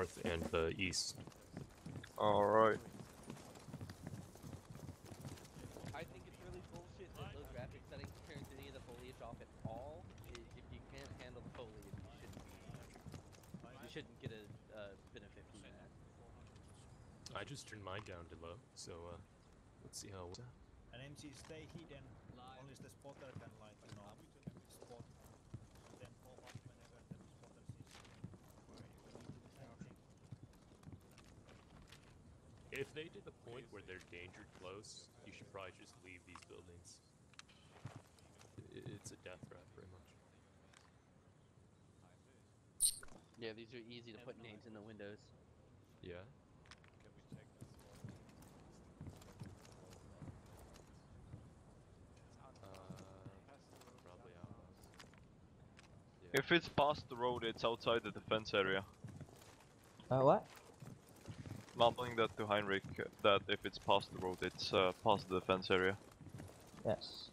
north and the east. All right. I think it's really bullshit that those graphic settings turns any of the foliage off at all. If you can't handle the foliage, you shouldn't get a benefit from that. I just turned mine down to low, so let's see how. An MC stay hidden. Only the spotter can like spot. If they did the point where they're danger close, you should probably just leave these buildings. It's a death threat, pretty much. Yeah, these are easy to put names in the windows. Yeah. Probably out. If it's past the road, it's outside the defense area. What? Mumbling that to Heinrich, that if it's past the road, it's past the defense area. Yes.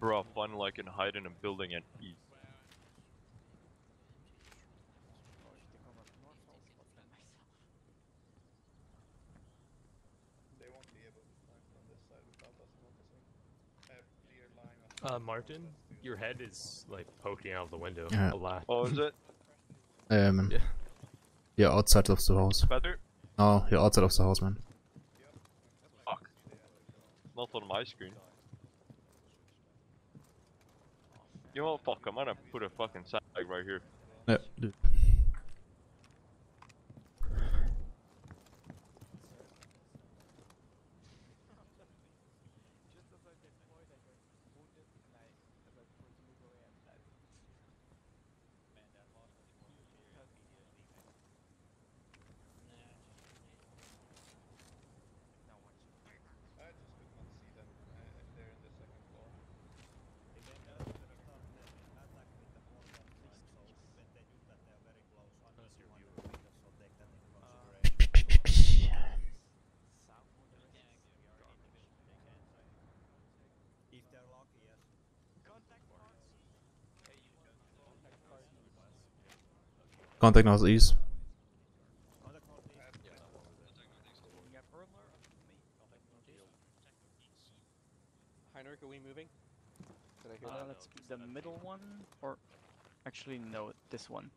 Bruh, finally I can hide in a building and eat. Martin, your head is like poking out of the window a lot. Oh, is it? Yeah. You're outside of the house. Better? No, you're outside of the house, man. Fuck. Not on my screen. You know, fuck, I'm gonna put a fucking sandbag right here. Yeah, dude. Contact northeast. Heinrich, are we moving? Let's keep the middle one, or actually no, this one.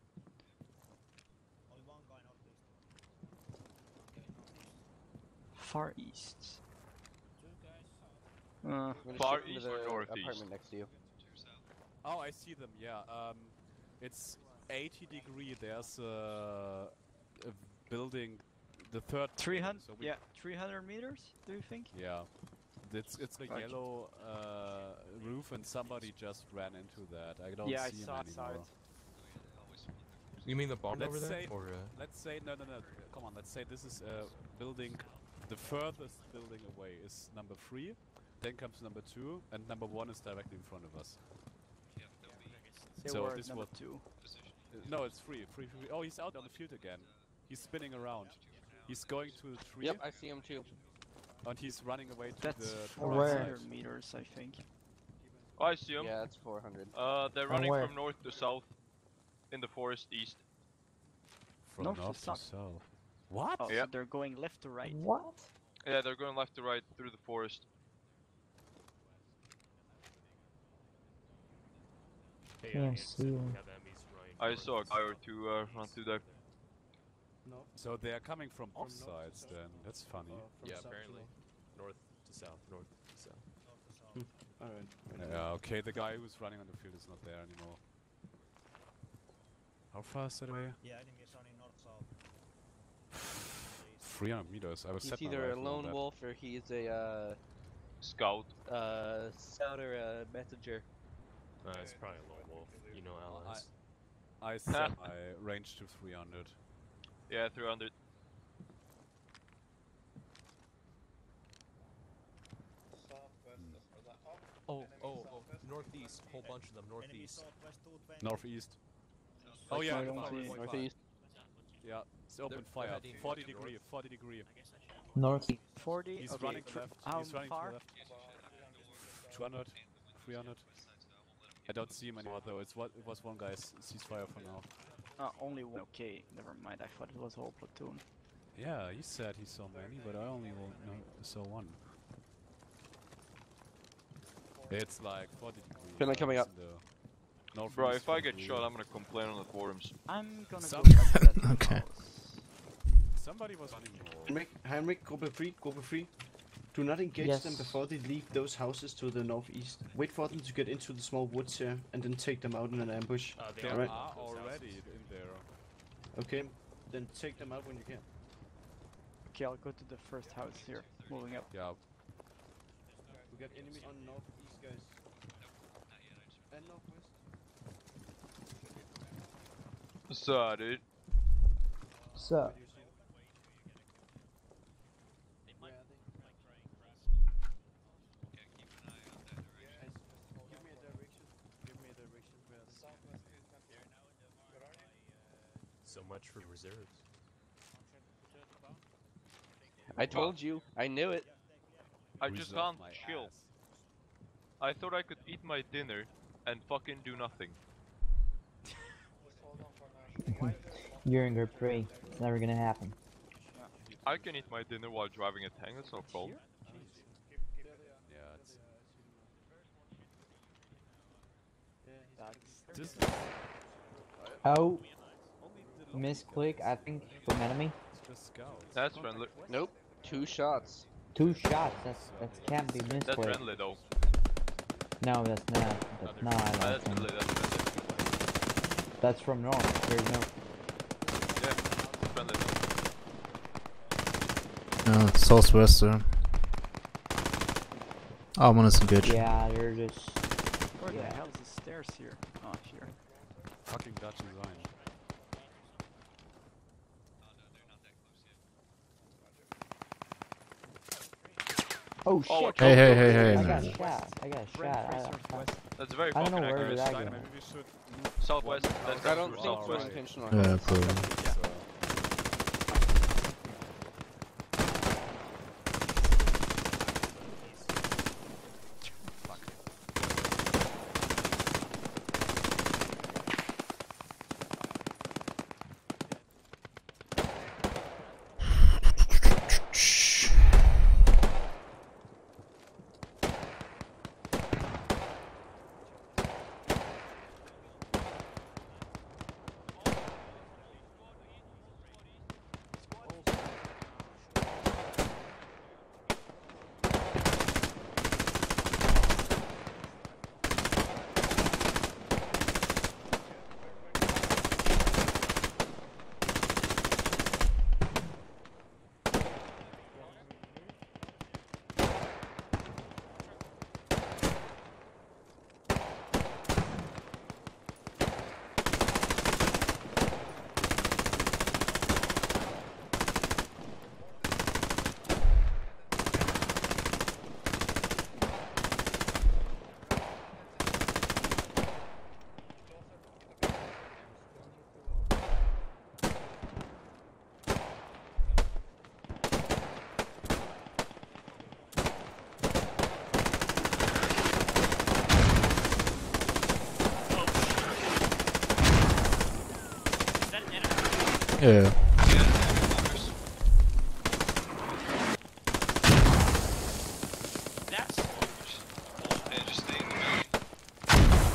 Far east. Far east or northeast? Apartment next to you. Oh, I see them. Yeah. It's 80 degrees, there's a building, the third 300, so yeah, 300 meters, do you think? Yeah, it's a yellow roof and somebody just ran into that. I don't see him anymore. You mean the bomb over there? Or, let's say, no, come on, let's say this is a building, the furthest building away is number 3, then comes number 2, and number 1 is directly in front of us. So this was 2. No, it's free. Oh, he's out on the field again. He's spinning around. He's going to the tree. Yep, I see him too. And he's running away to that's the 400 meters, I think. Oh, I see him. Yeah, it's 400. They're running from north to south in the forest east. From north to south. What? Oh, yeah. So they're going left to right. What? Yeah, they're going left to right through the forest. Hey, yeah, I see him. I saw a guy or two run through there. No. So they are coming from off sides then, that's funny. Yeah, apparently. North to south, north to south. Alright. Yeah, okay, the guy who's running on the field is not there anymore. How far is that away? Yeah, I think it's only north south. 300 meters, I was set. He's either a lone wolf or he's a scout. Scout or a messenger. It's probably a lone wolf, you know allies. I set my range to 300. Yeah, 300. Oh, northeast, whole bunch of them, northeast. Northeast. Oh yeah, northeast. Yeah, it's open fire. 40 degree. North. 40. He's okay. Running to left. He's running to left. 200. 300. I don't see him anymore though. It's what it was one guy's ceasefire for now. Only one. Okay, never mind. I thought it was a whole platoon. Yeah, he said he saw many, but I only saw one. It's like 40 degrees. Finland coming up. Bro, if I get shot, I'm gonna complain on the forums. I'm gonna go back to that. Okay. Somebody was running more. Heinrich, Gruppe 3, Gruppe 3. Do not engage them before they leave those houses to the northeast. Wait for them to get into the small woods here, and then take them out in an ambush. They are already in there. Okay, then take them out when you can. Okay, I'll go to the first house here, moving up. Yeah. We got enemy on northeast, guys. And northwest. What's up, dude? What's up? So much for reserves. I told you, I knew it. I just can't chill. I thought I could eat my dinner and fucking do nothing. You're in group 3, it's never gonna happen. I can eat my dinner while driving a tank, that's no problem. Oh, misclick, I think, from enemy. That's friendly. Nope, 2 shots. 2 shots, that can't be misclick. That's friendly though. No, that's not. That's not. That's friendly, that's friendly. That's from north, there's no... Yeah, it's southwestern. Oh, one is engaged. Yeah, they're just... Where the hell is the stairs here? Oh, here. Fucking Dutch design. Oh shit! Oh, hey! I got shot. That's very fucking accurate. I don't know where that went. Southwest. I don't think it was intentional. Yeah, probably. Yeah.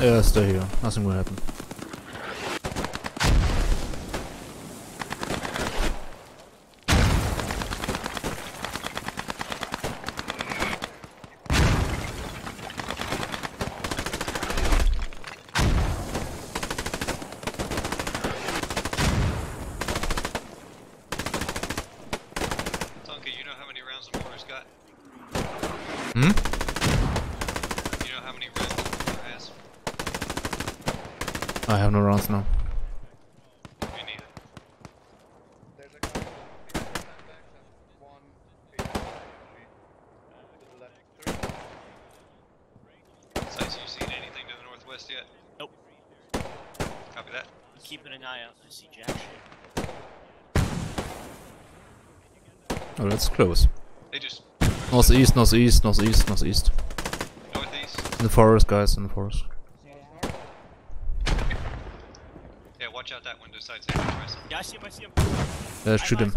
Yeah, stay here. Nothing will happen. I have no rounds now. Me neither. Sights, you seen anything to the northwest yet? Nope. Copy that. I'm keeping an eye out. I see jack shit. Oh, that's close. They just... northeast, northeast, northeast, northeast. Northeast. In the forest, guys, in the forest. Yeah, watch out that window side. Yeah, I see him, I see him. Yeah, shoot him.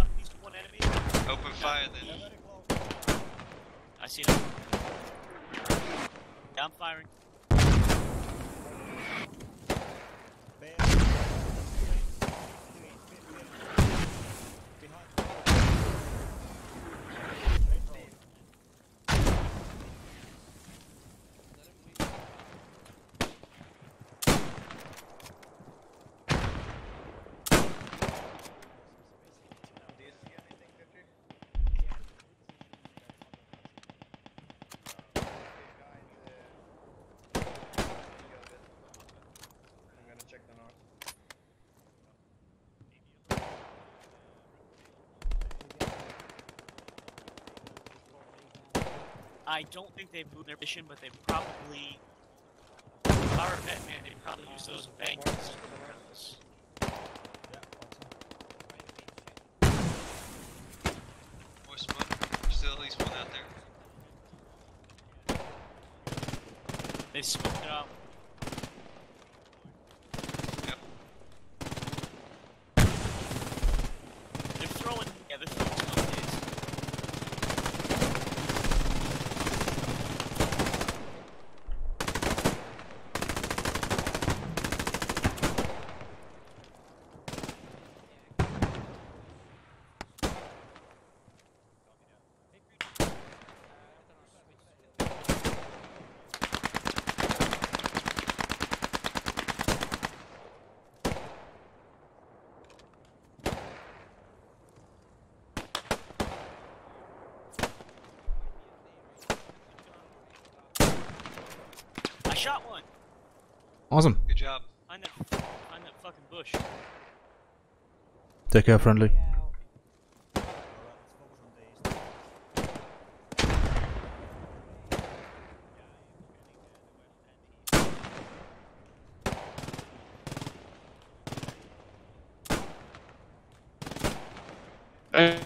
Open fire then. I see him. Yeah, I'm firing. I don't think they've moved their mission, but they probably... Our event man, they probably use those bankers. More smoke. There's still at least one out there. They smoked it out. Yep. They're throwing... Yeah, they're throwing... Shot one. Awesome. Good job. Find that fucking bush. Take care, friendly. Hey.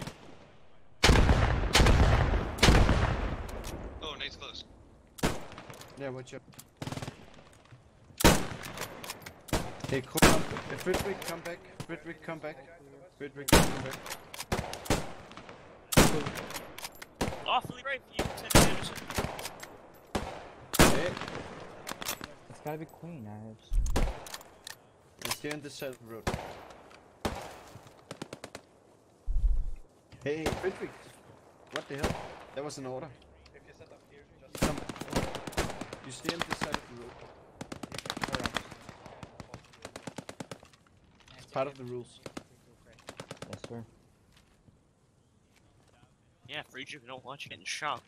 Oh, Nate's close. Yeah, watch out. Hey, cool. If Ritwik come back, Ritwik come back, Ritwik come back. Awfully brave for you, 10 damage. Hey. It's gotta be Queen, I have. He's here in the south road. Hey, Ritwik. What the hell? That was an order. If you set up here, just come back. You stay on this side of the road. Part of the rules. Yes, sir. Yeah, for each of you don't watch it in the shop.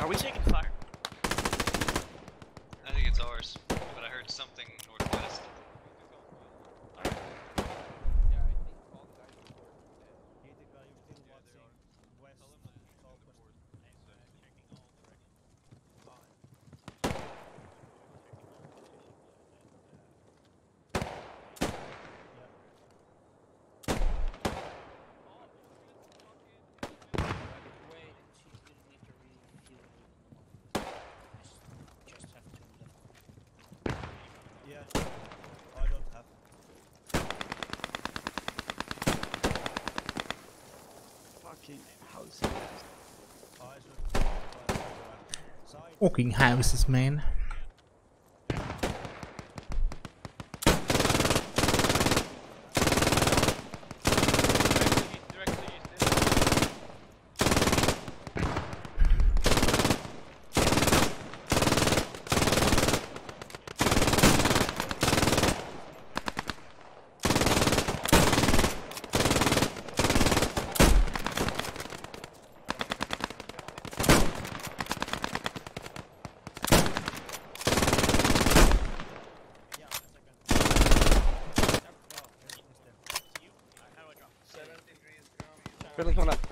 Are we taking fire? I think it's ours, but I heard something northwest. Alright. Yeah, I think all the guys were still watching west. Fucking houses, man. Building coming up.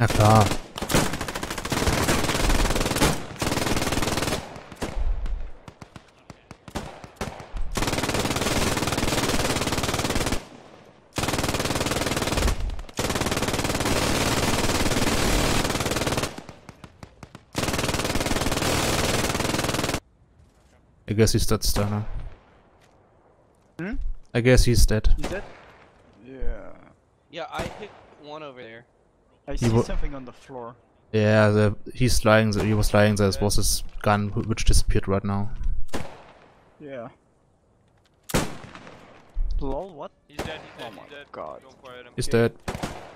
After half. I guess he's dead, Sterner. Hmm? I guess he's dead. He's dead? Yeah. Yeah, I hit one over there. I see something on the floor. Yeah, he's lying. He was lying there. It was his gun, which disappeared right now. Yeah. Lol, what? He's dead. He's dead. Oh my god. He's dead.